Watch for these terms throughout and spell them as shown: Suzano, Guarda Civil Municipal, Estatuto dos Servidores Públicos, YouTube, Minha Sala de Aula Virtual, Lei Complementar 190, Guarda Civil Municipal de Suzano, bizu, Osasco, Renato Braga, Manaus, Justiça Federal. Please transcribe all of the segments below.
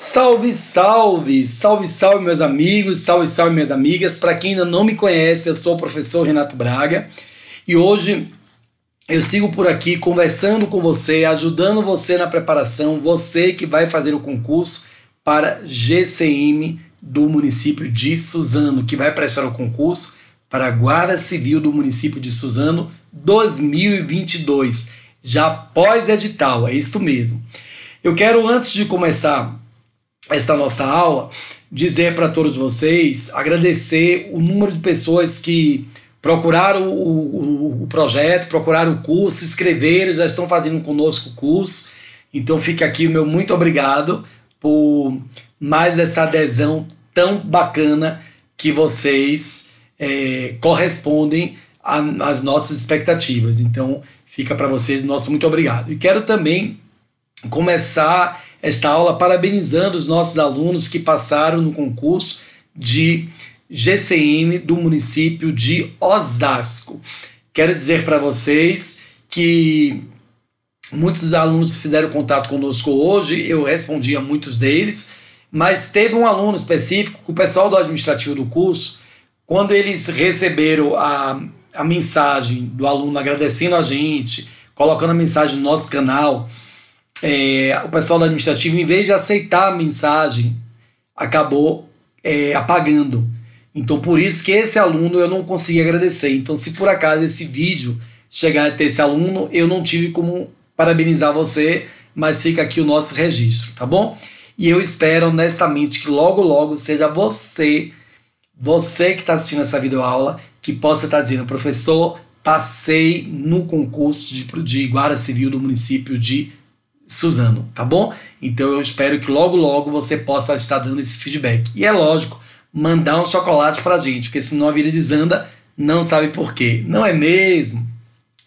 Salve, salve! Salve, salve, meus amigos! Salve, salve, minhas amigas! Para quem ainda não me conhece, eu sou o professor Renato Braga e hoje eu sigo por aqui conversando com você, ajudando você na preparação, você que vai fazer o concurso para GCM do município de Suzano, que vai prestar o concurso para Guarda Civil do município de Suzano 2022, já pós-edital, é isso mesmo. Eu quero, antes de começar esta nossa aula, dizer para todos vocês, agradecer o número de pessoas que procuraram o projeto, procuraram o curso, se inscreveram, já estão fazendo conosco o curso. Então fica aqui o meu muito obrigado por mais essa adesão tão bacana que vocês correspondem às nossas expectativas. Então fica para vocês nosso muito obrigado. E quero também começar esta aula parabenizando os nossos alunos que passaram no concurso de GCM do município de Osasco. Quero dizer para vocês que muitos alunos fizeram contato conosco hoje, eu respondi a muitos deles, mas teve um aluno específico que o pessoal do administrativo do curso, quando eles receberam a mensagem do aluno agradecendo a gente, colocando a mensagem no nosso canal, o pessoal do administrativo, em vez de aceitar a mensagem, acabou apagando. Então, por isso que esse aluno eu não consegui agradecer. Então, se por acaso esse vídeo chegar até esse aluno, eu não tive como parabenizar você, mas fica aqui o nosso registro, tá bom? E eu espero honestamente que logo, logo seja você que está assistindo essa videoaula, que possa estar dizendo, professor, passei no concurso de Guarda Civil do município de Suzano, tá bom? Então eu espero que logo, logo você possa estar dando esse feedback. E é lógico, mandar um chocolate pra gente, porque senão a vida desanda, não sabe por quê. Não é mesmo?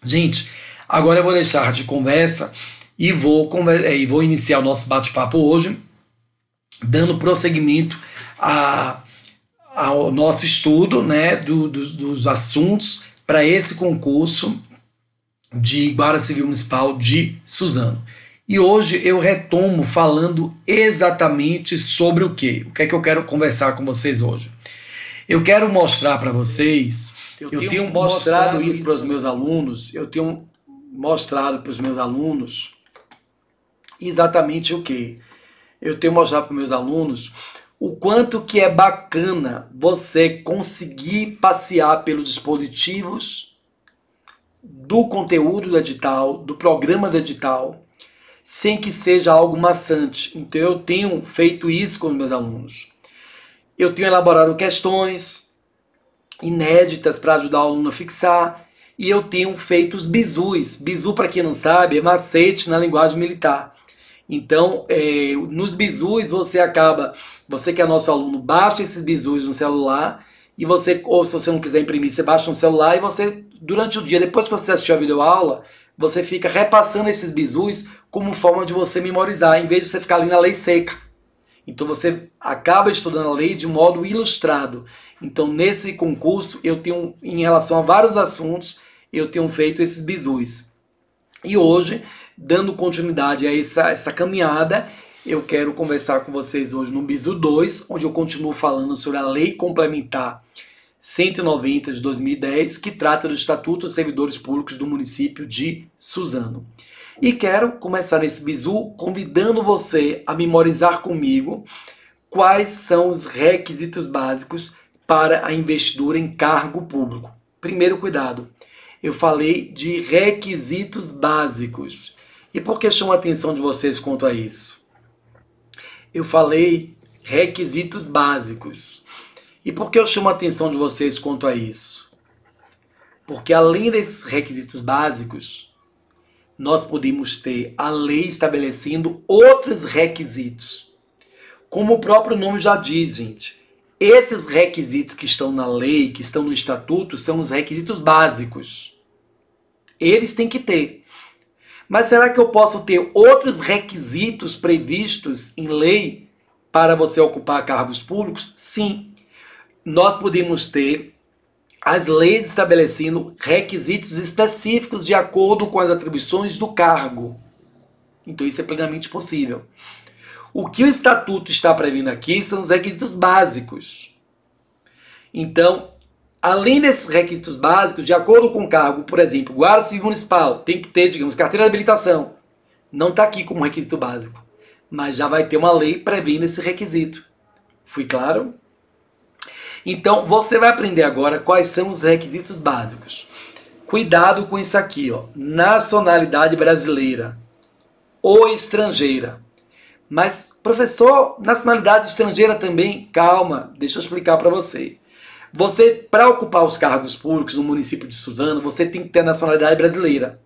Gente, agora eu vou deixar de conversa e vou iniciar o nosso bate-papo hoje, dando prosseguimento ao nosso estudo, né, dos assuntos para esse concurso de Guarda Civil Municipal de Suzano. E hoje eu retomo falando exatamente sobre o quê? O que é que eu quero conversar com vocês hoje? Eu quero mostrar para vocês, eu tenho mostrado isso para os meus alunos, eu tenho mostrado para os meus alunos exatamente o quê? Eu tenho mostrado para os meus alunos o quanto que é bacana você conseguir passear pelos dispositivos do conteúdo do edital, do programa do edital, sem que seja algo maçante. Então eu tenho feito isso com os meus alunos. Eu tenho elaborado questões inéditas para ajudar o aluno a fixar, e eu tenho feito os bizus. Bizu, para quem não sabe, é macete na linguagem militar. Então, nos bizus você que é nosso aluno, baixa esses bizus no celular, e você, ou se você não quiser imprimir, você baixa no celular, e você, durante o dia, depois que você assistiu a videoaula, você fica repassando esses bizus como forma de você memorizar, em vez de você ficar ali na lei seca. Então você acaba estudando a lei de modo ilustrado. Então nesse concurso, eu tenho, em relação a vários assuntos, eu tenho feito esses bizus. E hoje, dando continuidade a essa caminhada, eu quero conversar com vocês hoje no bizu 2, onde eu continuo falando sobre a Lei Complementar 190 de 2010, que trata do Estatuto dos Servidores Públicos do município de Suzano. E quero começar nesse bizu convidando você a memorizar comigo quais são os requisitos básicos para a investidura em cargo público. Primeiro cuidado, eu falei de requisitos básicos. E por que chamo a atenção de vocês quanto a isso? Eu falei requisitos básicos. E por que eu chamo a atenção de vocês quanto a isso? Porque além desses requisitos básicos, nós podemos ter a lei estabelecendo outros requisitos. Como o próprio nome já diz, gente, esses requisitos que estão na lei, que estão no estatuto, são os requisitos básicos. Eles têm que ter. Mas será que eu posso ter outros requisitos previstos em lei para você ocupar cargos públicos? Sim. Nós podemos ter as leis estabelecendo requisitos específicos de acordo com as atribuições do cargo. Então isso é plenamente possível. O que o Estatuto está prevendo aqui são os requisitos básicos. Então, além desses requisitos básicos, de acordo com o cargo, por exemplo, Guarda Civil Municipal, tem que ter, digamos, carteira de habilitação. Não está aqui como requisito básico, mas já vai ter uma lei prevendo esse requisito. Fui claro? Então, você vai aprender agora quais são os requisitos básicos. Cuidado com isso aqui, ó. Nacionalidade brasileira ou estrangeira. Mas, professor, nacionalidade estrangeira também? Calma, deixa eu explicar para você. Você, para ocupar os cargos públicos no município de Suzano, você tem que ter a nacionalidade brasileira.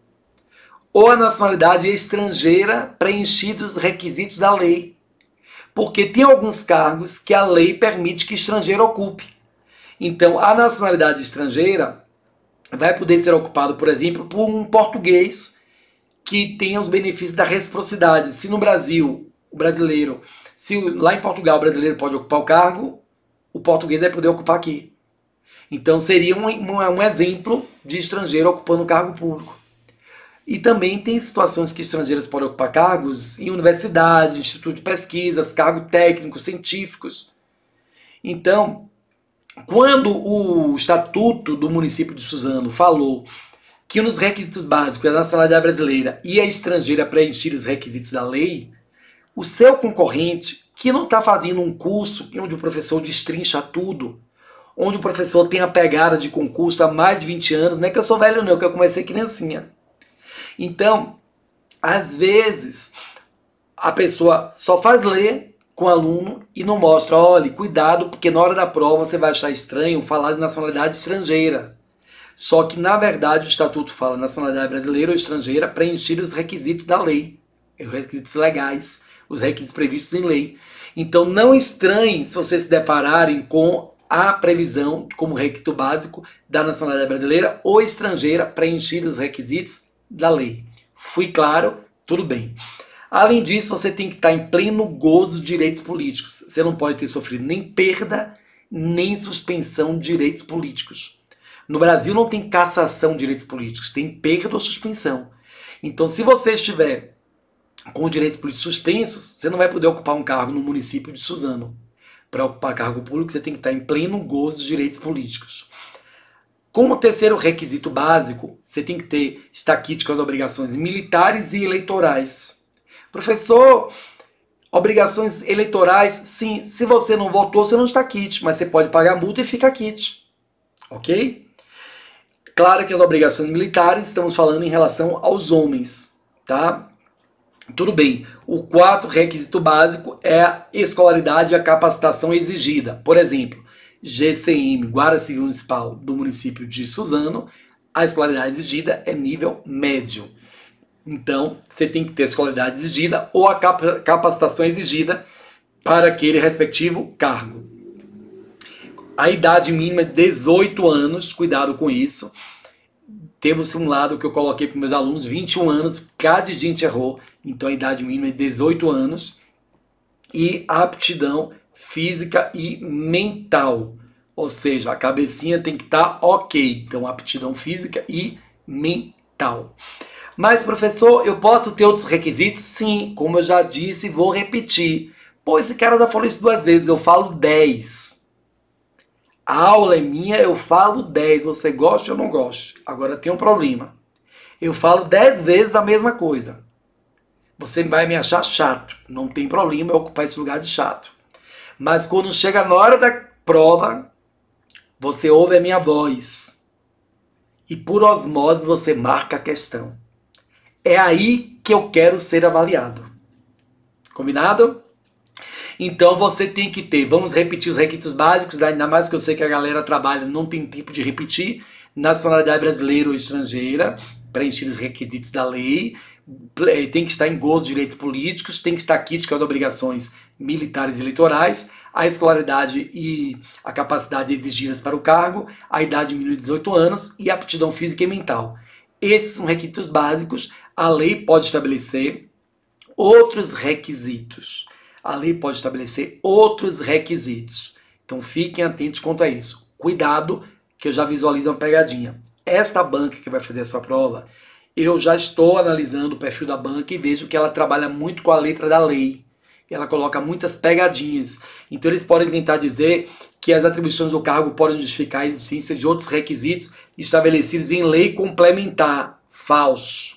Ou a nacionalidade estrangeira preenchidos os requisitos da lei. Porque tem alguns cargos que a lei permite que estrangeiro ocupe. Então, a nacionalidade estrangeira vai poder ser ocupada, por exemplo, por um português que tenha os benefícios da reciprocidade. Se no Brasil... brasileiro. Se lá em Portugal o brasileiro pode ocupar o cargo, o português vai poder ocupar aqui. Então seria um exemplo de estrangeiro ocupando o cargo público. E também tem situações que estrangeiros podem ocupar cargos em universidades, instituto de pesquisas, cargos técnicos, científicos. Então, quando o Estatuto do município de Suzano falou que um dos requisitos básicos da nacionalidade brasileira e a estrangeira preencher os requisitos da lei, o seu concorrente, que não está fazendo um curso onde o professor destrincha tudo, onde o professor tem a pegada de concurso há mais de 20 anos, não é que eu sou velho não, que eu comecei criancinha. Então, às vezes, a pessoa só faz ler com o aluno e não mostra, olha, cuidado, porque na hora da prova você vai achar estranho falar de nacionalidade estrangeira. Só que, na verdade, o Estatuto fala nacionalidade brasileira ou estrangeira preencher os requisitos da lei, os requisitos legais, os requisitos previstos em lei. Então não estranhe se vocês se depararem com a previsão como requisito básico da nacionalidade brasileira ou estrangeira preenchida os requisitos da lei. Fui claro? Tudo bem. Além disso, você tem que estar em pleno gozo de direitos políticos. Você não pode ter sofrido nem perda, nem suspensão de direitos políticos. No Brasil não tem cassação de direitos políticos, tem perda ou suspensão. Então se você estiver com direitos políticos suspensos, você não vai poder ocupar um cargo no município de Suzano. Para ocupar cargo público, você tem que estar em pleno gozo dos direitos políticos. Como terceiro requisito básico, você tem que ter estatística das obrigações militares e eleitorais. Professor, obrigações eleitorais, sim, se você não votou, você não está quite, mas você pode pagar multa e fica quite. Ok? Claro que as obrigações militares, estamos falando em relação aos homens, tá? Tudo bem, o quarto requisito básico é a escolaridade e a capacitação exigida. Por exemplo, GCM, Guarda Civil Municipal do município de Suzano, a escolaridade exigida é nível médio. Então, você tem que ter a escolaridade exigida ou a capacitação exigida para aquele respectivo cargo. A idade mínima é 18 anos, cuidado com isso. Teve um simulado que eu coloquei para meus alunos, 21 anos, cada gente errou, então a idade mínima é 18 anos, e a aptidão física e mental, ou seja, a cabecinha tem que estar ok, então aptidão física e mental. Mas professor, eu posso ter outros requisitos? Sim, como eu já disse, vou repetir. Pô, esse cara já falou isso 2 vezes, eu falo 10. A aula é minha, eu falo 10. Você gosta ou não gosta? Agora tem um problema. Eu falo 10 vezes a mesma coisa. Você vai me achar chato. Não tem problema eu ocupar esse lugar de chato. Mas quando chega na hora da prova, você ouve a minha voz. E por osmose você marca a questão. É aí que eu quero ser avaliado. Combinado? Então você tem que ter, vamos repetir os requisitos básicos, ainda mais que eu sei que a galera trabalha, não tem tempo de repetir, nacionalidade brasileira ou estrangeira, preencher os requisitos da lei, tem que estar em gozo de direitos políticos, tem que estar quite com as obrigações militares e eleitorais, a escolaridade e a capacidade exigidas para o cargo, a idade mínima de 18 anos e a aptidão física e mental. Esses são requisitos básicos, a lei pode estabelecer outros requisitos. A lei pode estabelecer outros requisitos. Então fiquem atentos quanto a isso. Cuidado, que eu já visualizo uma pegadinha. Esta banca que vai fazer a sua prova, eu já estou analisando o perfil da banca e vejo que ela trabalha muito com a letra da lei. ela coloca muitas pegadinhas. Então eles podem tentar dizer que as atribuições do cargo podem justificar a existência de outros requisitos estabelecidos em lei complementar. Falso.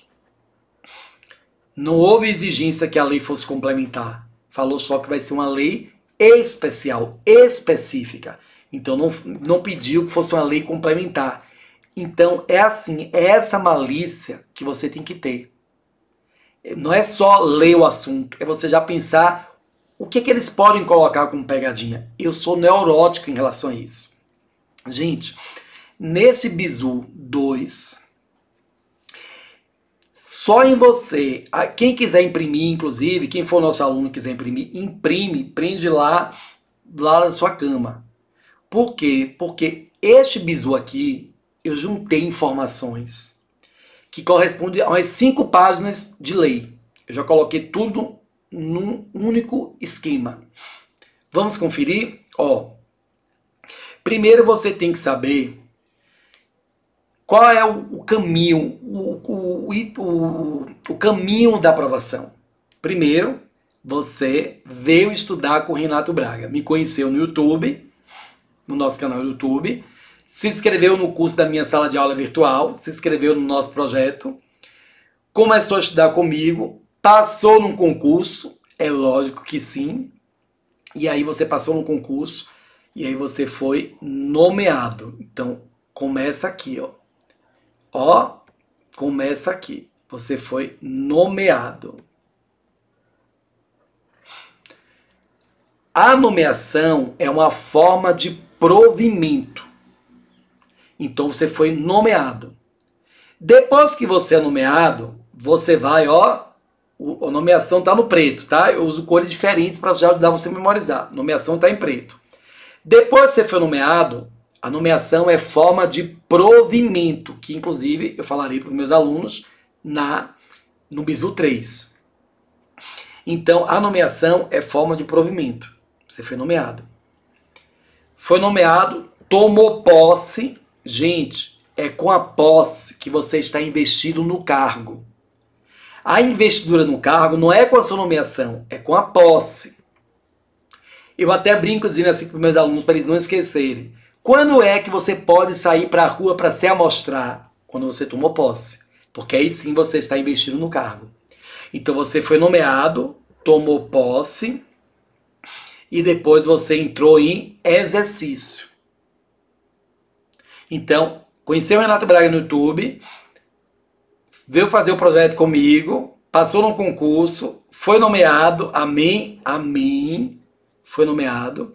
Não houve exigência que a lei fosse complementar. Falou só que vai ser uma lei especial, específica. Então não pediu que fosse uma lei complementar. Então é assim, é essa malícia que você tem que ter. Não é só ler o assunto, é você já pensar o que, que eles podem colocar como pegadinha. Eu sou neurótico em relação a isso. Gente, nesse bizu 2, só em você, quem quiser imprimir, inclusive, quem for nosso aluno e quiser imprimir, imprime, prende lá na sua cama. Por quê? Porque este bizu aqui, eu juntei informações que corresponde a umas 5 páginas de lei. Eu já coloquei tudo num único esquema. Vamos conferir? Ó, primeiro você tem que saber qual é o caminho, o caminho da aprovação. Primeiro, você veio estudar com o Renato Braga. Me conheceu no YouTube, no nosso canal do YouTube. Se inscreveu no curso da Minha Sala de Aula Virtual, se inscreveu no nosso projeto, começou a estudar comigo, passou num concurso, é lógico que sim, e aí você passou no concurso, e aí você foi nomeado. Então, começa aqui, ó. Ó, começa aqui. Você foi nomeado. A nomeação é uma forma de provimento. Então você foi nomeado. Depois que você é nomeado, você vai, ó, a nomeação está no preto, tá? Eu uso cores diferentes para já ajudar você a memorizar. A nomeação está em preto. Depois que você foi nomeado, a nomeação é forma de provimento, que inclusive eu falarei para os meus alunos no bizu 3. Então a nomeação é forma de provimento. Você foi nomeado. Foi nomeado, tomou posse. Gente, é com a posse que você está investido no cargo. A investidura no cargo não é com a sua nomeação, é com a posse. Eu até brinco dizendo assim para os meus alunos, para eles não esquecerem. Quando é que você pode sair para a rua para se amostrar? Quando você tomou posse. Porque aí sim você está investido no cargo. Então você foi nomeado, tomou posse e depois você entrou em exercício. Então, conheceu o Renato Braga no YouTube, veio fazer o projeto comigo, passou no concurso, foi nomeado, amém, amém, foi nomeado,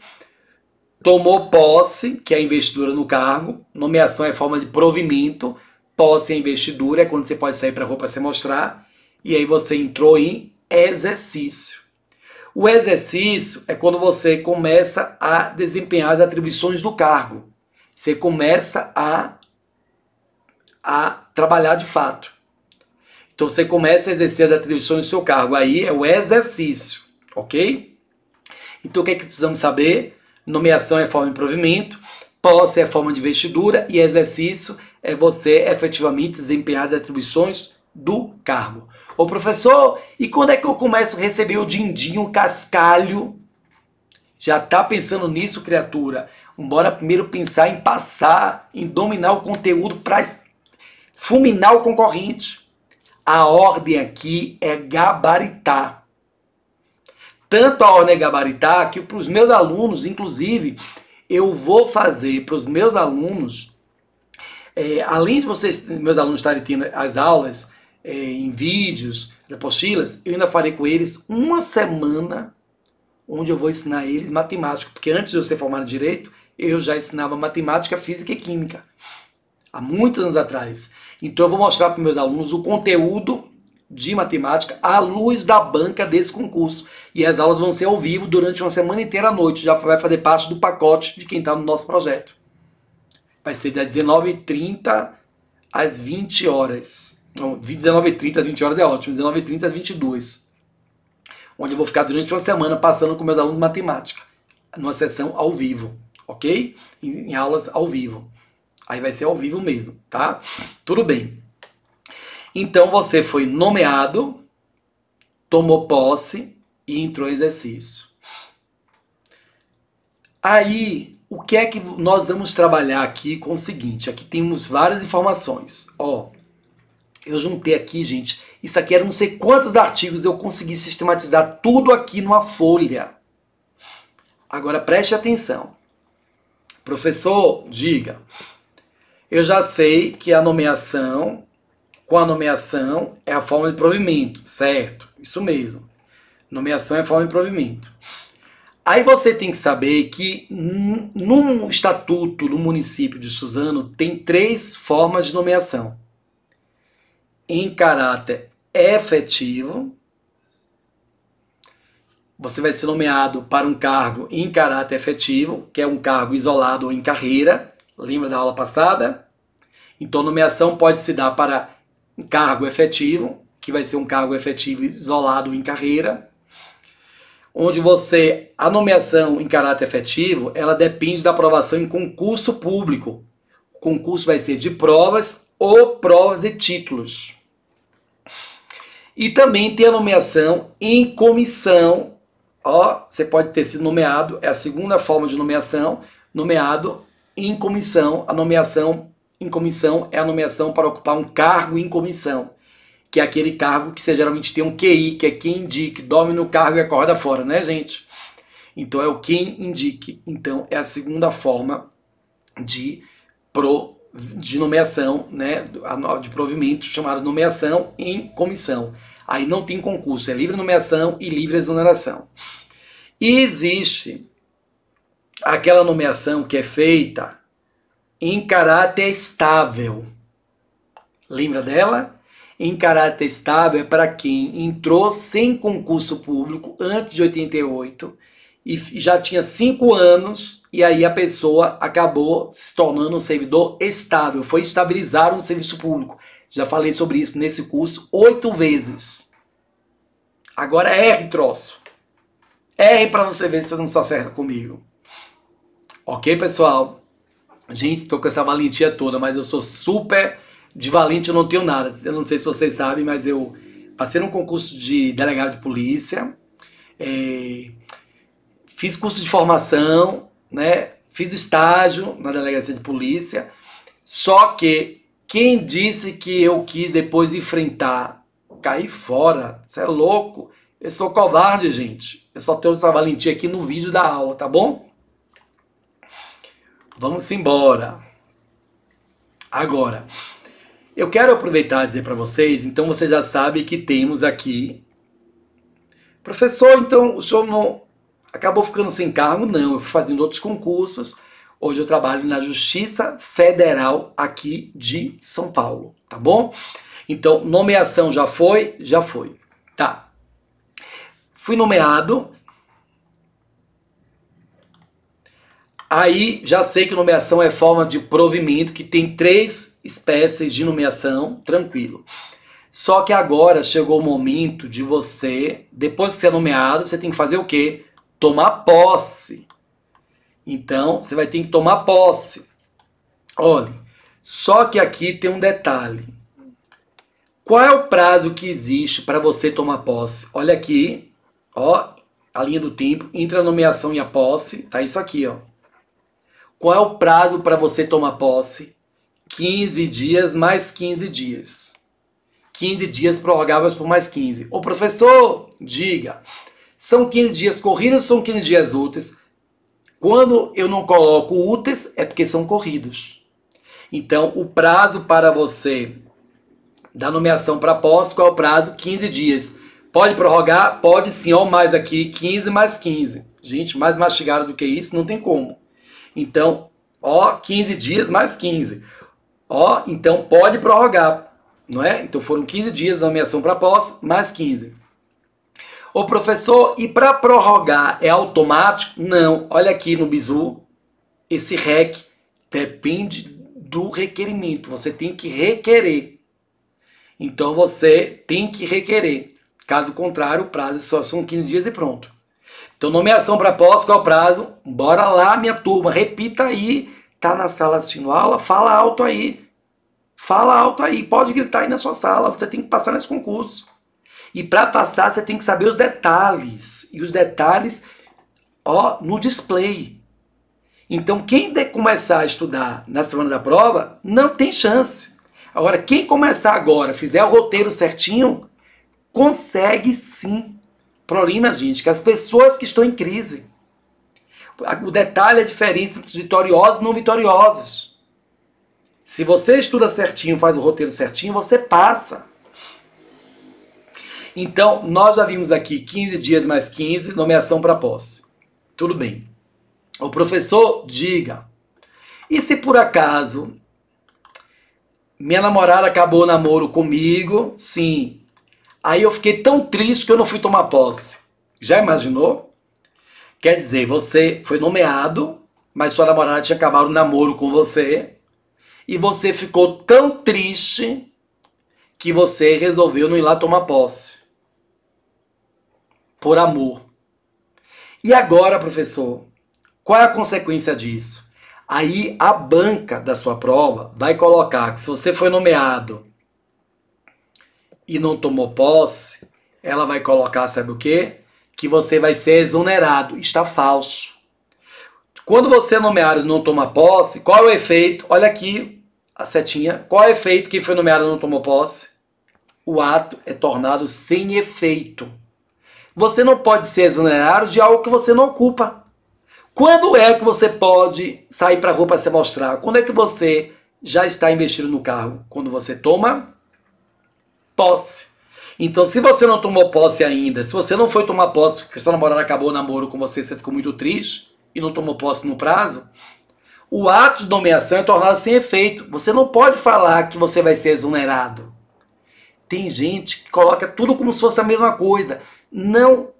tomou posse, que é a investidura no cargo, nomeação é forma de provimento, posse é investidura, é quando você pode sair para a rua para se mostrar, e aí você entrou em exercício. O exercício é quando você começa a desempenhar as atribuições do cargo. Você começa a trabalhar de fato. Então você começa a exercer as atribuições do seu cargo. Aí é o exercício, ok? Então o que é que precisamos saber? Nomeação é forma de provimento, posse é forma de investidura e exercício é você efetivamente desempenhar as atribuições do cargo. Ô professor, e quando é que eu começo a receber o din-din, o cascalho? Já está pensando nisso, criatura? Embora primeiro pensar em passar, em dominar o conteúdo para fulminar o concorrente. A ordem aqui é gabaritar. Tanto a ordem é gabaritar que para os meus alunos, inclusive, eu vou fazer para os meus alunos, além de vocês, meus alunos estarem tendo as aulas em vídeos, apostilas, eu ainda farei com eles uma semana onde eu vou ensinar eles matemática, porque antes de eu ser formado em Direito, eu já ensinava matemática, física e química, há muitos anos atrás. Então eu vou mostrar para os meus alunos o conteúdo de matemática à luz da banca desse concurso. E as aulas vão ser ao vivo durante uma semana inteira à noite, já vai fazer parte do pacote de quem está no nosso projeto. Vai ser das 19h30 às 20 horas. Não, 19h30 às 20 horas é ótimo, 19h30 às 22h. Onde eu vou ficar durante uma semana passando com meus alunos de matemática, numa sessão ao vivo, ok? Em aulas ao vivo. Aí vai ser ao vivo mesmo, tá? Tudo bem. Então você foi nomeado, tomou posse, e entrou em exercício. Aí, o que é que nós vamos trabalhar aqui com o seguinte? Aqui temos várias informações. Ó, eu juntei aqui, gente. Isso aqui era não sei quantos artigos, eu consegui sistematizar tudo aqui numa folha. Agora preste atenção. Professor, diga. Eu já sei que a nomeação, com a nomeação, é a forma de provimento, certo? Isso mesmo. Nomeação é a forma de provimento. Aí você tem que saber que no estatuto, no município de Suzano, tem 3 formas de nomeação. Em caráter efetivo, você vai ser nomeado para um cargo em caráter efetivo, que é um cargo isolado ou em carreira. Lembra da aula passada? Então, nomeação pode se dar para um cargo efetivo, que vai ser um cargo efetivo isolado ou em carreira. Onde você, a nomeação em caráter efetivo, ela depende da aprovação em concurso público. O concurso vai ser de provas ou provas e títulos. E também tem a nomeação em comissão. Ó, você pode ter sido nomeado, é a segunda forma de nomeação, nomeado em comissão. A nomeação em comissão é a nomeação para ocupar um cargo em comissão, que é aquele cargo que você geralmente tem um QI, que é quem indique, dorme no cargo e acorda fora, né, gente? Então é o quem indique. Então é a segunda forma de nomeação, né, de provimento, chamada nomeação em comissão. Aí não tem concurso, é livre nomeação e livre exoneração. E existe aquela nomeação que é feita em caráter estável. Lembra dela? Em caráter estável é para quem entrou sem concurso público antes de 88 e já tinha 5 anos e aí a pessoa acabou se tornando um servidor estável, foi estabilizar um serviço público. Já falei sobre isso nesse curso 8 vezes. Agora erre, troço. Erre para você ver se você não se acerta comigo. Ok, pessoal? Gente, tô com essa valentia toda, mas eu sou super... De valente eu não tenho nada, eu não sei se vocês sabem, mas eu passei num concurso de delegado de polícia, fiz curso de formação, né? Fiz estágio na delegacia de polícia, só que quem disse que eu quis depois enfrentar, caí fora, você é louco, eu sou covarde, gente, eu só tenho essa valentia aqui no vídeo da aula, tá bom? Vamos embora. Agora... Eu quero aproveitar e dizer para vocês, então você já sabe que temos aqui... Professor, então o senhor não acabou ficando sem cargo? Não, eu fui fazendo outros concursos. Hoje eu trabalho na Justiça Federal aqui de São Paulo, tá bom? Então, nomeação já foi? Já foi. Tá. Fui nomeado. Aí já sei que nomeação é forma de provimento, que tem 3 espécies de nomeação, tranquilo. Só que agora chegou o momento de você, depois que você é nomeado, você tem que fazer o quê? Tomar posse. Então, você vai ter que tomar posse. Olha, só que aqui tem um detalhe. Qual é o prazo que existe para você tomar posse? Olha aqui, ó, a linha do tempo, entre a nomeação e a posse, tá isso aqui, ó. Qual é o prazo para você tomar posse? 15 dias mais 15 dias. 15 dias prorrogáveis por mais 15. Ô professor, diga, são 15 dias corridos ou são 15 dias úteis? Quando eu não coloco úteis, é porque são corridos. Então, o prazo para você, da nomeação para posse, qual é o prazo? 15 dias. Pode prorrogar? Pode sim, ó, mais aqui, 15 mais 15. Gente, mais mastigado do que isso, não tem como. Então, ó, 15 dias mais 15. Ó, então pode prorrogar, não é? Então foram 15 dias da nomeação para posse, mais 15. Ô professor, e para prorrogar é automático? Não, olha aqui no bizu, esse REC depende do requerimento, você tem que requerer. Então você tem que requerer, caso contrário o prazo só são 15 dias e pronto. Então, nomeação para posse, qual é o prazo? Bora lá, minha turma, repita aí. Tá na sala assistindo aula? Fala alto aí. Fala alto aí, pode gritar aí na sua sala, você tem que passar nesse concurso. E para passar, você tem que saber os detalhes. E os detalhes, ó, no display. Então, quem começar a estudar na semana da prova, não tem chance. Agora, quem começar agora, fizer o roteiro certinho, consegue sim. O problema, gente, que as pessoas que estão em crise. O detalhe é a diferença entre os vitoriosos e não vitoriosos. Se você estuda certinho, faz o roteiro certinho, você passa. Então, nós já vimos aqui 15 dias mais 15, nomeação para posse. Tudo bem. O professor diga, e se por acaso minha namorada acabou o namoro comigo? Sim. Aí eu fiquei tão triste que eu não fui tomar posse. Já imaginou? Quer dizer, você foi nomeado, mas sua namorada tinha acabado o namoro com você, e você ficou tão triste que você resolveu não ir lá tomar posse. Por amor. E agora, professor, qual é a consequência disso? Aí a banca da sua prova vai colocar que se você foi nomeado e não tomou posse, ela vai colocar, sabe o quê? Que você vai ser exonerado. Está falso. Quando você é nomeado e não toma posse, qual é o efeito? Olha aqui a setinha. Qual é o efeito que foi nomeado e não tomou posse? O ato é tornado sem efeito. Você não pode ser exonerado de algo que você não ocupa. Quando é que você pode sair para a rua para se mostrar? Quando é que você já está investido no cargo? Quando você toma posse. Então, se você não tomou posse ainda, se você não foi tomar posse porque sua namorada acabou o namoro com você, você ficou muito triste e não tomou posse no prazo, o ato de nomeação é tornado sem efeito. Você não pode falar que você vai ser exonerado. Tem gente que coloca tudo como se fosse a mesma coisa. Não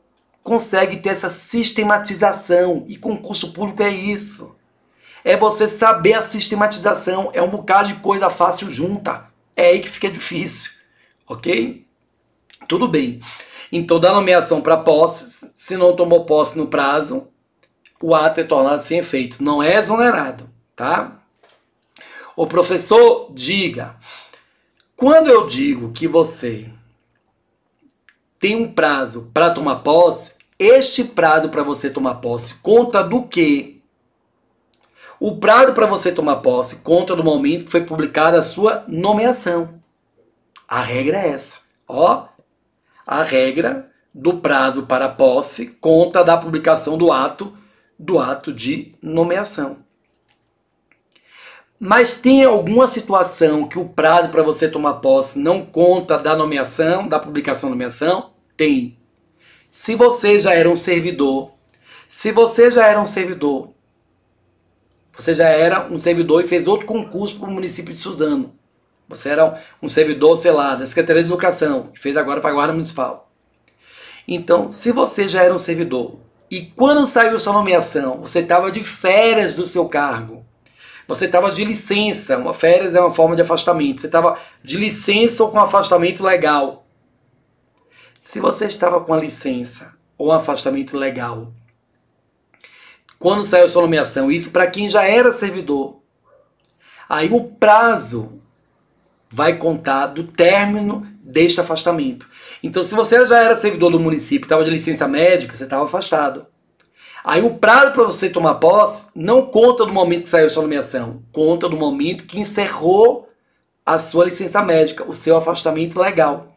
consegue ter essa sistematização, e concurso público é isso. É você saber a sistematização, é um bocado de coisa fácil junta, é aí que fica difícil, ok? Tudo bem. Então, da nomeação para posse, se não tomou posse no prazo, o ato é tornado sem efeito, não é exonerado, tá? O professor diga, quando eu digo que você tem um prazo para tomar posse, este prazo para você tomar posse conta do quê? O prazo para você tomar posse conta do momento que foi publicada a sua nomeação. A regra é essa. Ó, a regra do prazo para posse conta da publicação do ato de nomeação. Mas tem alguma situação que o prazo para você tomar posse não conta da nomeação, da publicação da nomeação? Tem. Se você já era um servidor, você já era um servidor e fez outro concurso para o município de Suzano. Você era um servidor, sei lá, da Secretaria de Educação, que fez agora para a Guarda Municipal. Então, se você já era um servidor e quando saiu sua nomeação, você estava de férias do seu cargo, você estava de licença, uma férias é uma forma de afastamento, você estava de licença ou com afastamento legal. Se você estava com a licença ou um afastamento legal, quando saiu sua nomeação, isso para quem já era servidor, aí o prazo vai contar do término deste afastamento. Então, se você já era servidor do município, estava de licença médica, você estava afastado. Aí o prazo para você tomar posse não conta do momento que saiu sua nomeação, conta do momento que encerrou a sua licença médica, o seu afastamento legal.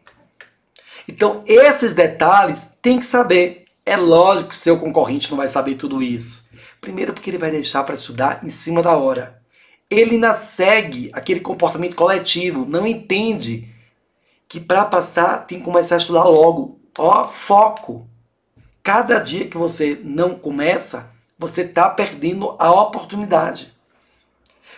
Então, esses detalhes tem que saber. É lógico que seu concorrente não vai saber tudo isso. Primeiro porque ele vai deixar para estudar em cima da hora. Ele ainda segue aquele comportamento coletivo, não entende que para passar tem que começar a estudar logo. Ó, foco! Cada dia que você não começa, você está perdendo a oportunidade.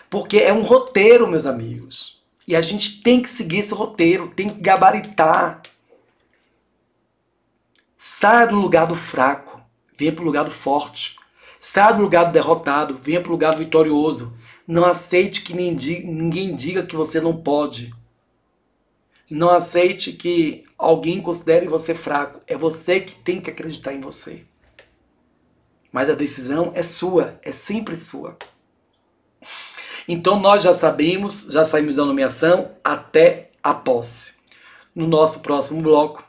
Porque é um roteiro, meus amigos. E a gente tem que seguir esse roteiro, tem que gabaritar. Saia do lugar do fraco, venha para o lugar do forte. Saia do lugar do derrotado, venha para o lugar do vitorioso. Não aceite que ninguém diga que você não pode. Não aceite que alguém considere você fraco. É você que tem que acreditar em você. Mas a decisão é sua, é sempre sua. Então nós já sabemos, já saímos da nomeação até a posse. No nosso próximo bloco,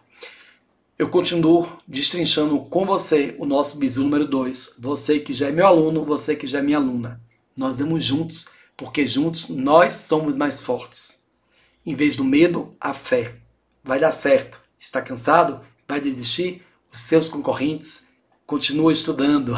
Eu continuo destrinchando com você o nosso bizu número 2. Você que já é meu aluno, você que já é minha aluna. Nós vamos juntos, porque juntos nós somos mais fortes. Em vez do medo, a fé. Vai dar certo. Está cansado? Vai desistir? Os seus concorrentes continuam estudando.